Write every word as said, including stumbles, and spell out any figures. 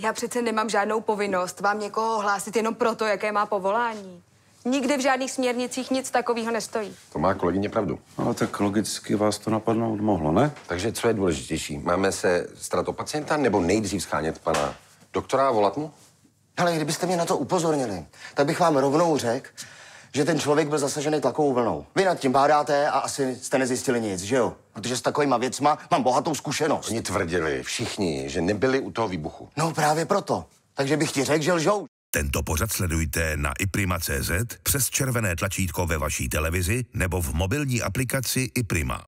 Já přece nemám žádnou povinnost vám někoho hlásit jenom proto, jaké má povolání. Nikde v žádných směrnicích nic takového nestojí. To má kolegyně pravdu. No, tak logicky vás to napadnout mohlo, ne? Takže co je důležitější? Máme se starat o pacienta nebo nejdřív schánět pana doktora a volat mu? Ale kdybyste mě na to upozornili, tak bych vám rovnou řekl, že ten člověk byl zasažený tlakovou vlnou. Vy nad tím bádáte a asi jste nezjistili nic, že jo? Protože s takovýma věcma mám bohatou zkušenost. Oni tvrdili všichni, že nebyli u toho výbuchu. No právě proto. Takže bych ti řekl, že lžou. Tento pořad sledujte na iprima tečka cz, přes červené tlačítko ve vaší televizi nebo v mobilní aplikaci iPrima.